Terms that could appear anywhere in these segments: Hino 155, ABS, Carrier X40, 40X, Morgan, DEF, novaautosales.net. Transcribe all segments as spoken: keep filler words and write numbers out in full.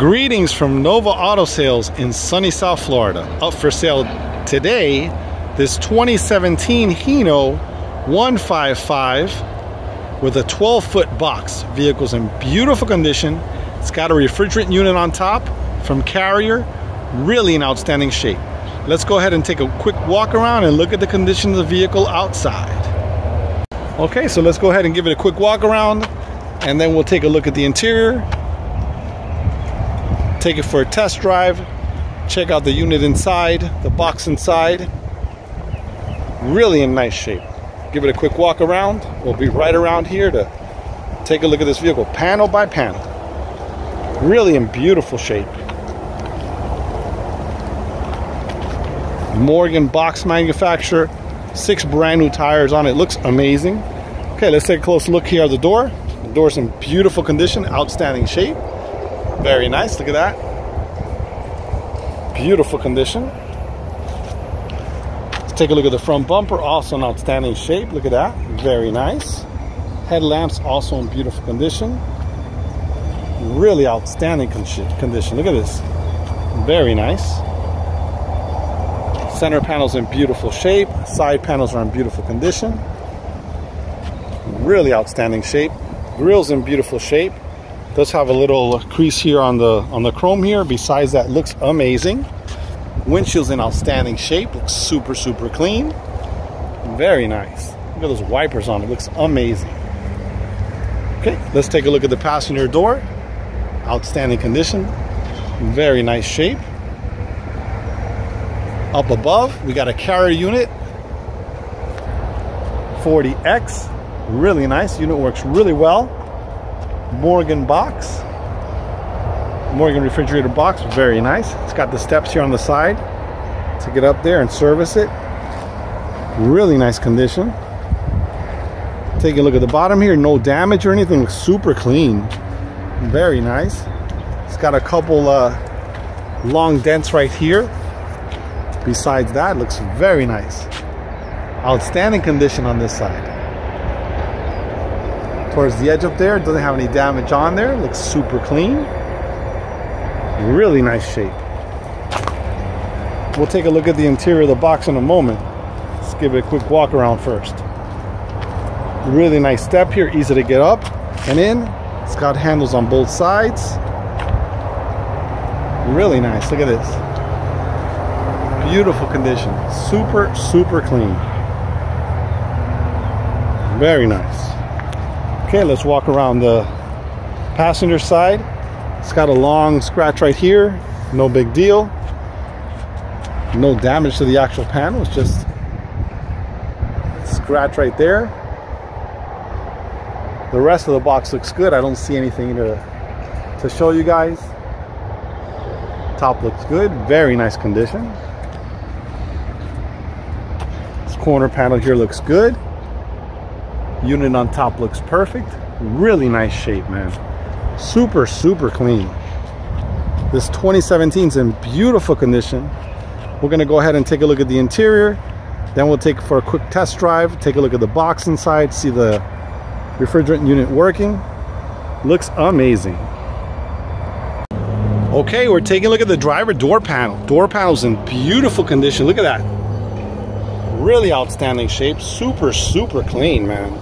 Greetings from Nova Auto Sales in sunny South Florida. Up for sale today, this twenty seventeen Hino one fifty-five with a twelve foot box. Vehicle's in beautiful condition. It's got a refrigerant unit on top from Carrier. Really in outstanding shape. Let's go ahead and take a quick walk around and look at the condition of the vehicle outside. Okay, so let's go ahead and give it a quick walk around and then we'll take a look at the interior. Take it for a test drive, check out the unit inside, the box inside. Really in nice shape. Give it a quick walk around. We'll be right around here to take a look at this vehicle, panel by panel. Really in beautiful shape. Morgan box manufacturer, six brand new tires on it, looks amazing. Okay, let's take a close look here at the door. The door's in beautiful condition, outstanding shape. Very nice, look at that. Beautiful condition. Let's take a look at the front bumper, also in outstanding shape. Look at that, very nice. Headlamps also in beautiful condition. Really outstanding condition, look at this. Very nice. Center panel's in beautiful shape. Side panels are in beautiful condition. Really outstanding shape. Grill's in beautiful shape. Does have a little crease here on the on the chrome here. Besides that, looks amazing. Windshield's in outstanding shape. Looks super super clean. Very nice. Look at those wipers on it. Looks amazing. Okay, let's take a look at the passenger door. Outstanding condition. Very nice shape. Up above, we got a Carrier unit forty X. Really nice. Unit works really well. Morgan box, Morgan refrigerator box, very nice. It's got the steps here on the side to get up there and service it. Really nice condition. Take a look at the bottom here, no damage or anything, looks super clean. Very nice. It's got a couple uh, long dents right here. Besides that, looks very nice. Outstanding condition on this side. Towards the edge up there, doesn't have any damage on there, looks super clean. Really nice shape. We'll take a look at the interior of the box in a moment. Let's give it a quick walk around first. Really nice step here, easy to get up and in. It's got handles on both sides. Really nice, look at this. Beautiful condition, super, super clean. Very nice. Okay, let's walk around the passenger side. It's got a long scratch right here, no big deal. No damage to the actual panel, it's just scratch right there. The rest of the box looks good. I don't see anything to, to show you guys. Top looks good, very nice condition. This corner panel here looks good. Unit on top looks perfect. Really nice shape, man. Super, super clean. This twenty seventeen is in beautiful condition. We're gonna go ahead and take a look at the interior. Then we'll take for a quick test drive, take a look at the box inside, see the refrigerant unit working. Looks amazing. Okay, we're taking a look at the driver door panel. Door panel's in beautiful condition, look at that. Really outstanding shape, super, super clean, man.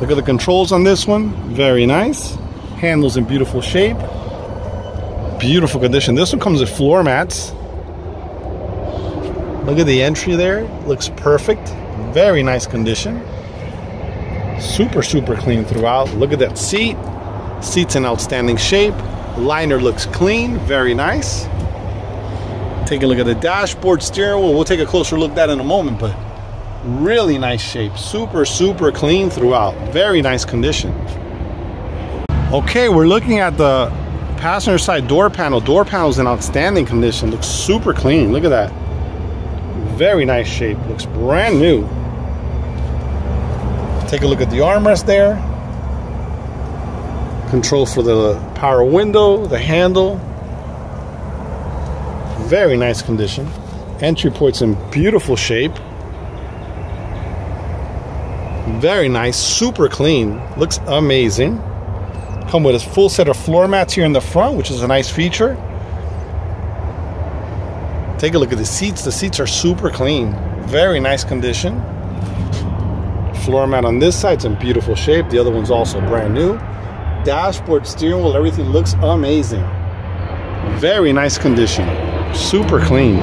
Look at the controls on this one, very nice. Handles in beautiful shape, beautiful condition. This one comes with floor mats. Look at the entry there, looks perfect, very nice condition. Super, super clean throughout. Look at that seat, seat's in outstanding shape. Liner looks clean, very nice. Take a look at the dashboard, steering wheel. We'll take a closer look at that in a moment, but really nice shape. Super, super clean throughout. Very nice condition. Okay, we're looking at the passenger side door panel. Door panel's in outstanding condition. Looks super clean. Look at that. Very nice shape. Looks brand new. Take a look at the armrest there. Control for the power window, the handle. Very nice condition. Entry port's in beautiful shape. Very nice, super clean. Looks amazing. Come with a full set of floor mats here in the front, which is a nice feature. Take a look at the seats. The seats are super clean. Very nice condition. Floor mat on this side's in beautiful shape. The other one's also brand new. Dashboard, steering wheel, everything looks amazing. Very nice condition. Super clean.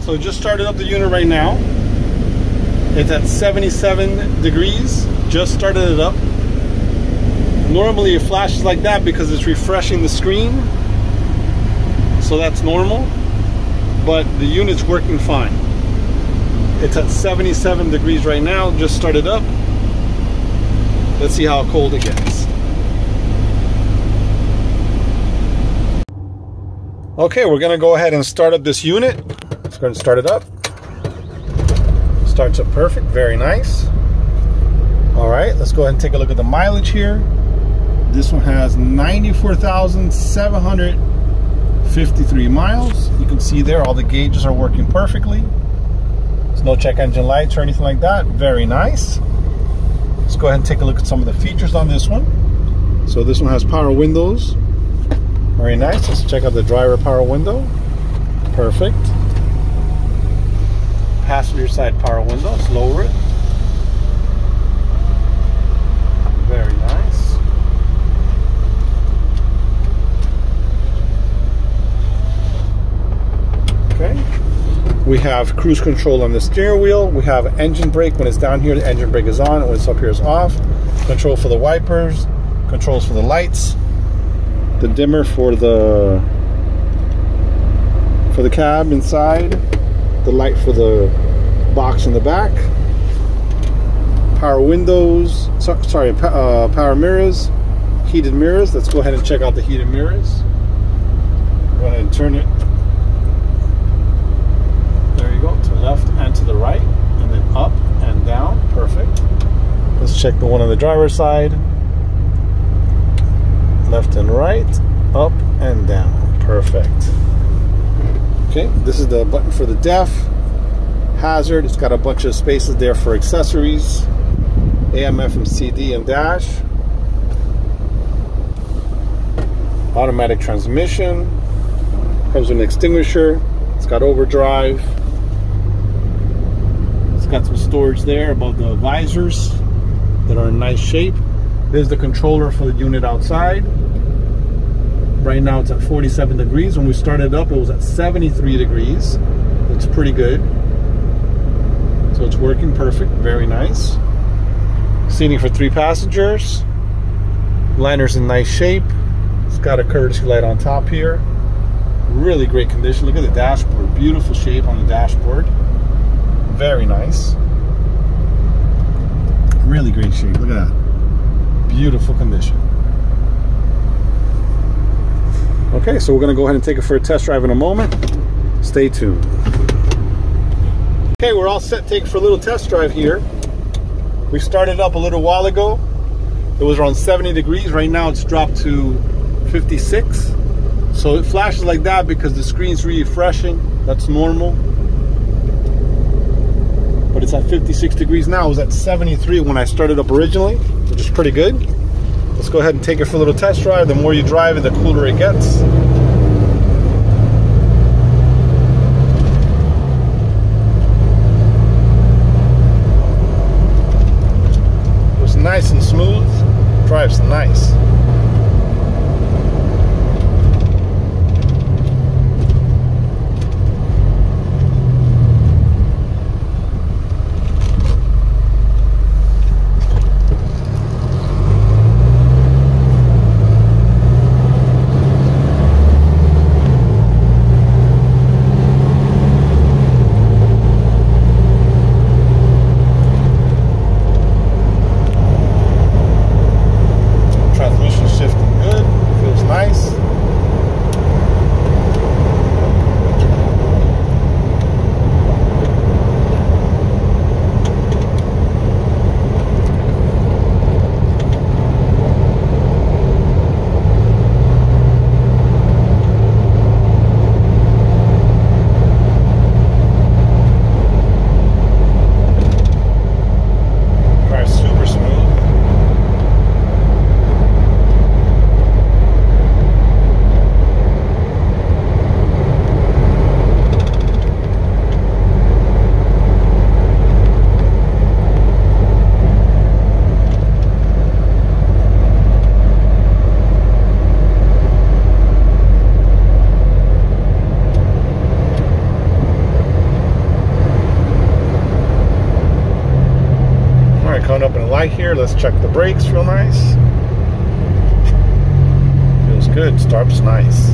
So just started up the unit right now. It's at seventy-seven degrees. Just started it up. Normally it flashes like that because it's refreshing the screen. So that's normal. But the unit's working fine. It's at seventy-seven degrees right now. Just started up. Let's see how cold it gets. Okay, we're gonna go ahead and start up this unit. Let's go ahead and start it up. Starts up perfect, very nice. All right, let's go ahead and take a look at the mileage here. This one has ninety-four thousand seven hundred fifty-three miles. You can see there all the gauges are working perfectly. There's no check engine lights or anything like that. Very nice. Let's go ahead and take a look at some of the features on this one. So this one has power windows. Very nice. Let's check out the driver power window. Perfect. Passenger side power window. Let's lower it. Very nice. Okay. We have cruise control on the steering wheel. We have engine brake. When it's down here, the engine brake is on. When it's up here, it's off. Control for the wipers. Controls for the lights. The dimmer for the for the cab inside, the light for the box in the back, power windows, so, sorry, uh, power mirrors, heated mirrors. Let's go ahead and check out the heated mirrors. Go ahead and turn it. There you go, to the left and to the right, and then up and down. Perfect. Let's check the one on the driver's side. Left and right, up and down. Perfect. Okay, this is the button for the D E F. Hazard, it's got a bunch of spaces there for accessories. A M F M C D and dash. Automatic transmission. Comes with an extinguisher. It's got overdrive. It's got some storage there above the visors that are in nice shape. There's the controller for the unit outside. Right now it's at forty-seven degrees. When we started up, it was at seventy-three degrees. It's pretty good. So it's working perfect, very nice. Seating for three passengers. Liner's in nice shape. It's got a courtesy light on top here. Really great condition. Look at the dashboard, beautiful shape on the dashboard. Very nice. Really great shape, look at that. Beautiful condition. Okay, so we're going to go ahead and take it for a test drive in a moment. Stay tuned. Okay, we're all set to take for a little test drive here. We started up a little while ago. It was around seventy degrees. Right now it's dropped to fifty-six. So it flashes like that because the screen's refreshing. That's normal. But it's at fifty-six degrees now. It was at seventy-three when I started up originally, which is pretty good. Let's go ahead and take it for a little test drive. The more you drive it, the cooler it gets. It was nice and smooth. Drives nice. light here. Let's check the brakes real nice. Feels good, starts nice.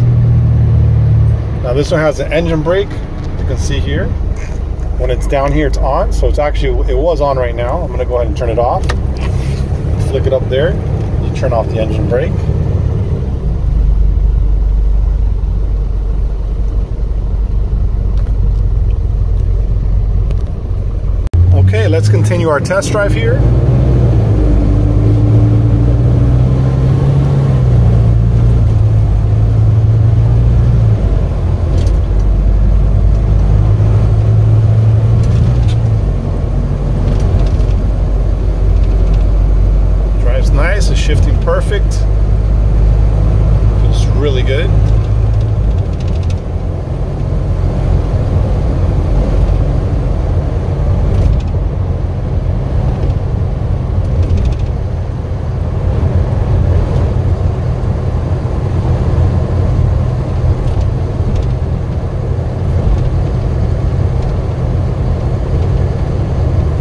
Now this one has an engine brake, you can see here. When it's down here, it's on. So it's actually, it was on right now. I'm gonna go ahead and turn it off. Flick it up there, you turn off the engine brake. Okay, let's continue our test drive here. Nice, it's shifting perfect. Feels really good.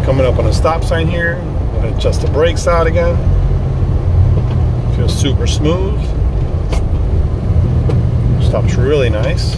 Coming up on a stop sign here. I'm gonna adjust the brakes out again. Feels super smooth. Stops really nice.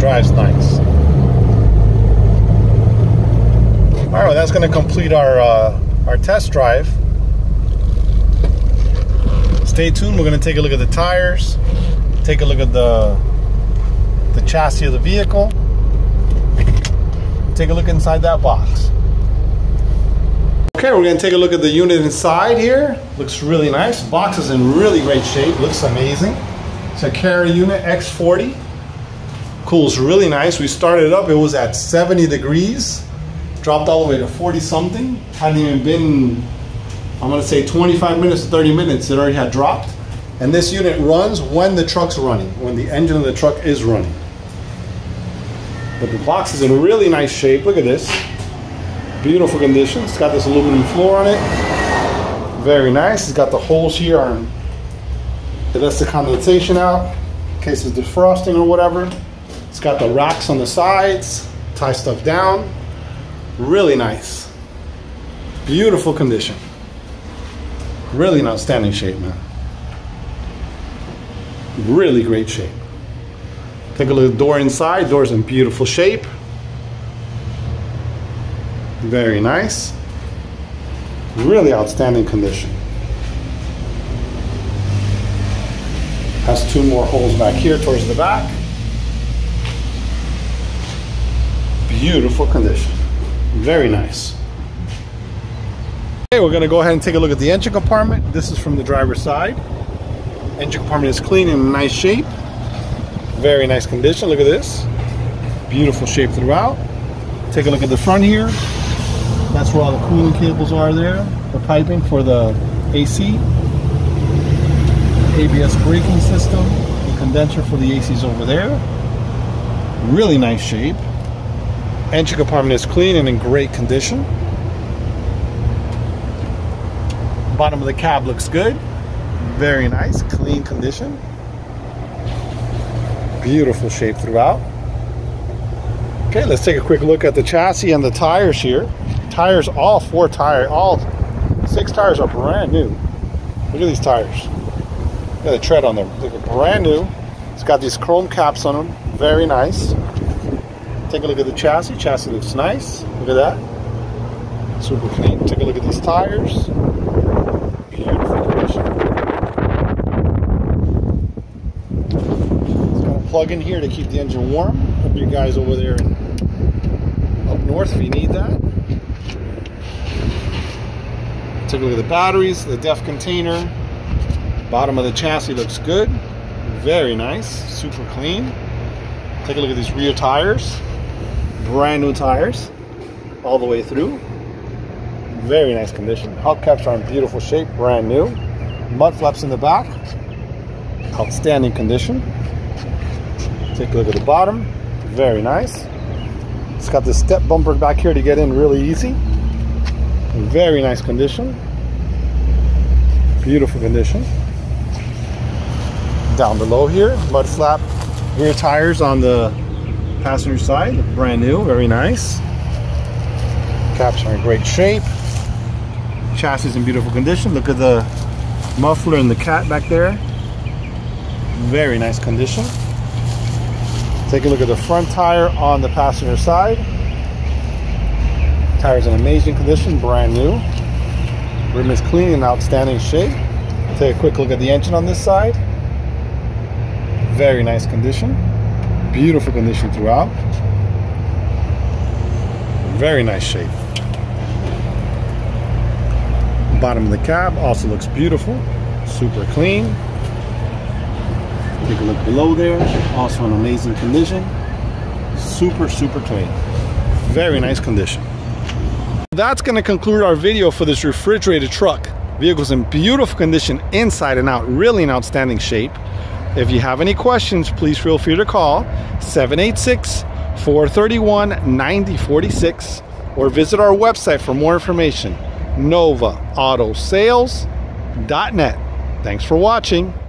Drives nice. All right, well, that's going to complete our uh, our test drive. Stay tuned. We're going to take a look at the tires, take a look at the the chassis of the vehicle, take a look inside that box. Okay, we're going to take a look at the unit inside here. Looks really nice. Box is in really great shape. Looks amazing. It's a Carrier unit X forty. Cools really nice. We started it up. It was at seventy degrees. Dropped all the way to forty something. Hadn't even been, I'm going to say twenty-five minutes, thirty minutes. It already had dropped. And this unit runs when the truck's running, when the engine of the truck is running. But the box is in really nice shape. Look at this. Beautiful condition. It's got this aluminum floor on it. Very nice. It's got the holes here. It lets the condensation out in case of defrosting or whatever. It's got the racks on the sides. Tie stuff down. Really nice. Beautiful condition. Really an outstanding shape, man. Really great shape. Take a look at the door inside. Door's in beautiful shape. Very nice. Really outstanding condition. Has two more holes back here towards the back. Beautiful condition. Very nice. Okay, we're going to go ahead and take a look at the engine compartment. This is from the driver's side. Engine compartment is clean and in nice shape. Very nice condition. Look at this. Beautiful shape throughout. Take a look at the front here. That's where all the cooling cables are there. The piping for the A C. A B S braking system. The condenser for the A C is over there. Really nice shape. Engine compartment is clean and in great condition. Bottom of the cab looks good. Very nice, clean condition. Beautiful shape throughout. Okay, let's take a quick look at the chassis and the tires here. Tires, all four tires, all six tires are brand new. Look at these tires. Look at the tread on them. They're brand new. It's got these chrome caps on them. Very nice. Take a look at the chassis. Chassis looks nice. Look at that. Super clean. Take a look at these tires. Beautiful condition. Plug in here to keep the engine warm. Hope you guys over there and up north if you need that. Take a look at the batteries, the D E F container. Bottom of the chassis looks good. Very nice, super clean. Take a look at these rear tires. Brand new tires all the way through. Very nice condition. Hubcaps are in beautiful shape, brand new. Mud flaps in the back. Outstanding condition. Take a look at the bottom. Very nice. It's got this step bumper back here to get in really easy. Very nice condition. Beautiful condition. Down below here, mud flap, rear tires on the passenger side, brand new, very nice. Caps are in great shape. Chassis is in beautiful condition. Look at the muffler and the cat back there. Very nice condition. Take a look at the front tire on the passenger side. Tire's in amazing condition, brand new. Rim is clean and outstanding shape. Take a quick look at the engine on this side. Very nice condition. Beautiful condition throughout. Very nice shape. Bottom of the cab also looks beautiful. Super clean. Take a look below there, also in amazing condition. Super, super clean. Very nice condition. That's going to conclude our video for this refrigerated truck. Vehicle's in beautiful condition inside and out, really in outstanding shape. If you have any questions, please feel free to call seven eight six, four three one, nine zero four six or visit our website for more information, nova auto sales dot net. Thanks for watching.